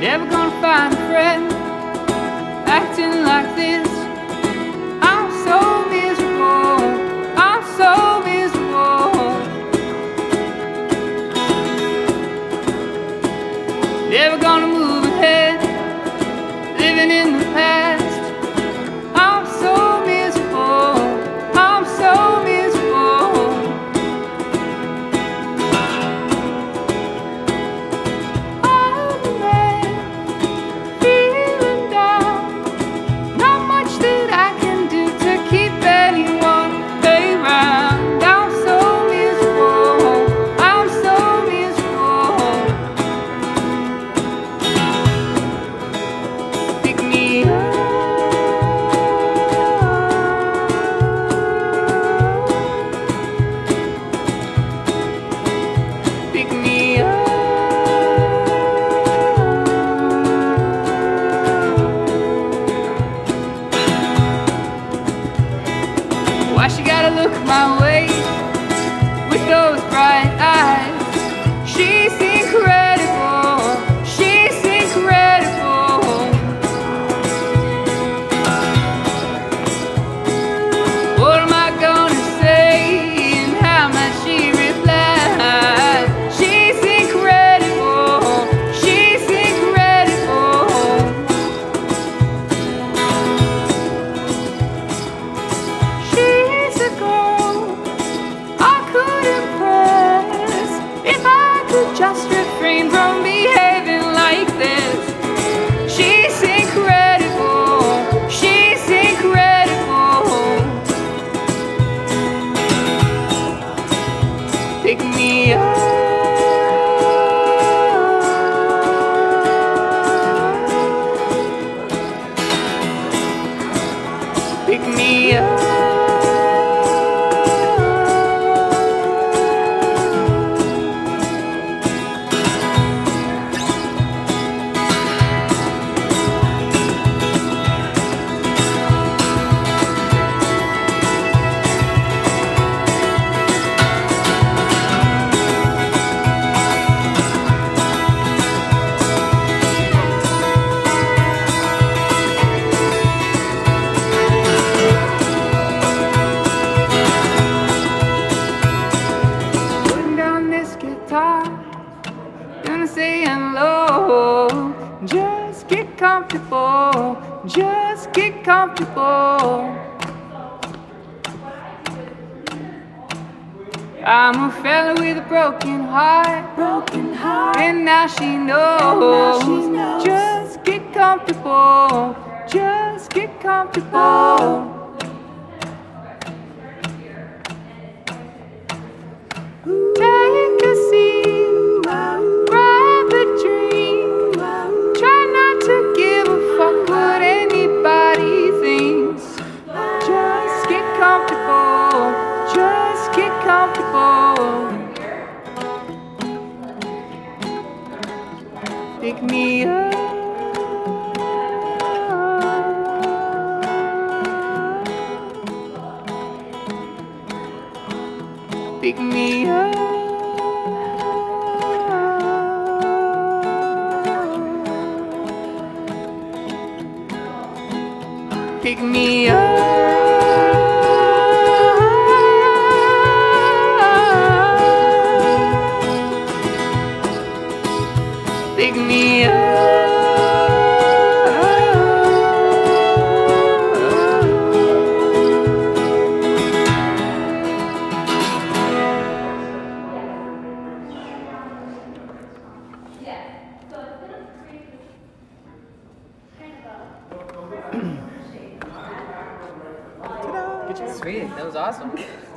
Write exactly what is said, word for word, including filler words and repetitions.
Never gonna find a friend acting like this. I'm so miserable, I'm so miserable. Never gonna move ahead, living in the past. I'm so miserable, I'm so miserable. I'm the man look my way with those bright eyes. She's incredible, she's incredible. What am I gonna say and how might she reply? She's incredible, she's incredible. She's a girl just refrain from behaving like this. She's incredible, she's incredible. Pick me up, pick me up. Just get comfortable, just get comfortable. I'm a fella with a broken heart, broken heart, and now she knows. Now she knows. Just get comfortable, just get comfortable. Pick me up, pick me up, pick me up. Pick me up, ta-da. Sweet, that was awesome.